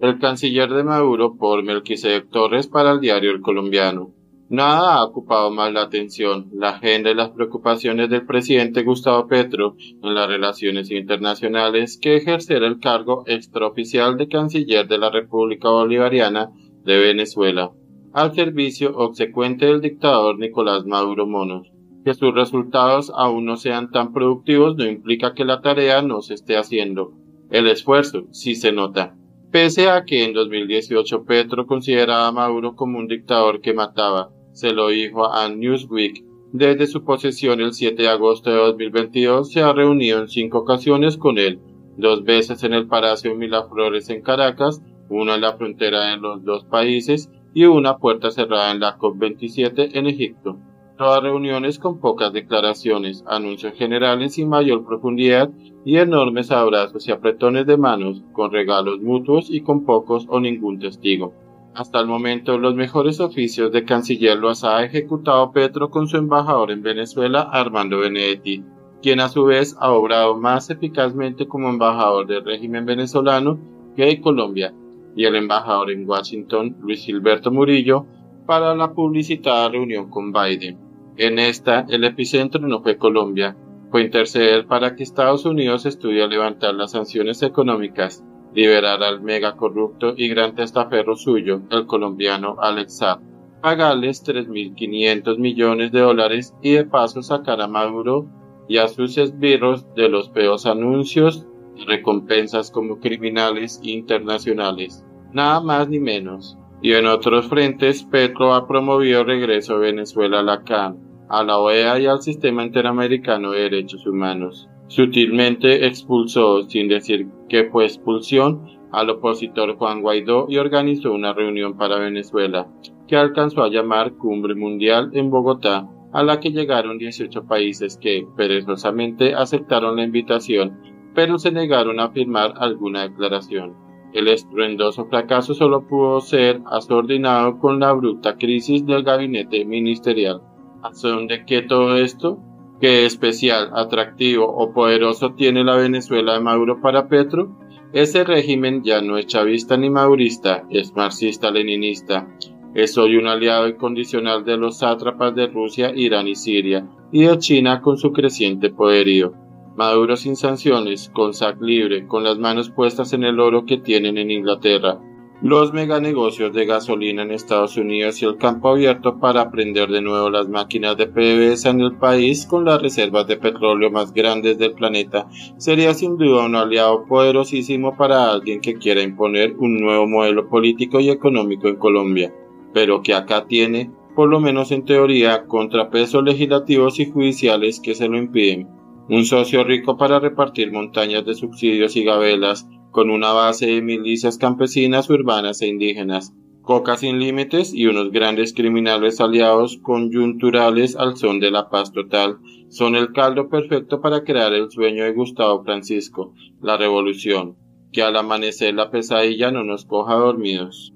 el canciller de Maduro por Melquisedec Torres para el diario El Colombiano. Nada ha ocupado más la atención, la agenda y las preocupaciones del presidente Gustavo Petro en las relaciones internacionales que ejercer el cargo extraoficial de canciller de la República Bolivariana de Venezuela, al servicio obsecuente del dictador Nicolás Maduro Moros. Que sus resultados aún no sean tan productivos no implica que la tarea no se esté haciendo. El esfuerzo sí se nota. Pese a que en 2018 Petro consideraba a Maduro como un dictador que mataba, se lo dijo a Newsweek. Desde su posesión el 7 de agosto de 2022 se ha reunido en 5 ocasiones con él, 2 veces en el Palacio Milaflores en Caracas, una en la frontera de los 2 países y una puerta cerrada en la COP27 en Egipto. Todas reuniones con pocas declaraciones, anuncios generales sin mayor profundidad y enormes abrazos y apretones de manos, con regalos mutuos y con pocos o ningún testigo. Hasta el momento, los mejores oficios de canciller los ha ejecutado Petro con su embajador en Venezuela, Armando Benedetti, quien a su vez ha obrado más eficazmente como embajador del régimen venezolano que de Colombia, y el embajador en Washington, Luis Gilberto Murillo, para la publicitada reunión con Biden. En esta, el epicentro no fue Colombia, fue interceder para que Estados Unidos estudie levantar las sanciones económicas, liberar al mega corrupto y gran testaferro suyo, el colombiano Alex Saab, pagarles $3.500 millones y de paso sacar a Maduro y a sus esbirros de los feos anuncios y recompensas como criminales internacionales, nada más ni menos. Y en otros frentes, Petro ha promovido el regreso de Venezuela a la CAN, a la OEA y al Sistema Interamericano de Derechos Humanos. Sutilmente expulsó, sin decir que fue expulsión, al opositor Juan Guaidó y organizó una reunión para Venezuela, que alcanzó a llamar Cumbre Mundial en Bogotá, a la que llegaron 18 países que, perezosamente, aceptaron la invitación, pero se negaron a firmar alguna declaración. El estruendoso fracaso solo pudo ser asordinado con la abrupta crisis del gabinete ministerial. ¿A razón de qué todo esto? ¿Qué especial, atractivo o poderoso tiene la Venezuela de Maduro para Petro? Ese régimen ya no es chavista ni madurista, es marxista-leninista. Es hoy un aliado incondicional de los sátrapas de Rusia, Irán y Siria, y de China con su creciente poderío. Maduro sin sanciones, con sac libre, con las manos puestas en el oro que tienen en Inglaterra, los meganegocios de gasolina en Estados Unidos y el campo abierto para prender de nuevo las máquinas de PDVSA en el país con las reservas de petróleo más grandes del planeta, sería sin duda un aliado poderosísimo para alguien que quiera imponer un nuevo modelo político y económico en Colombia, pero que acá tiene, por lo menos en teoría, contrapesos legislativos y judiciales que se lo impiden. Un socio rico para repartir montañas de subsidios y gabelas, con una base de milicias campesinas, urbanas e indígenas, coca sin límites y unos grandes criminales aliados coyunturales al son de la paz total, son el caldo perfecto para crear el sueño de Gustavo Francisco, la revolución, que al amanecer la pesadilla no nos coja dormidos.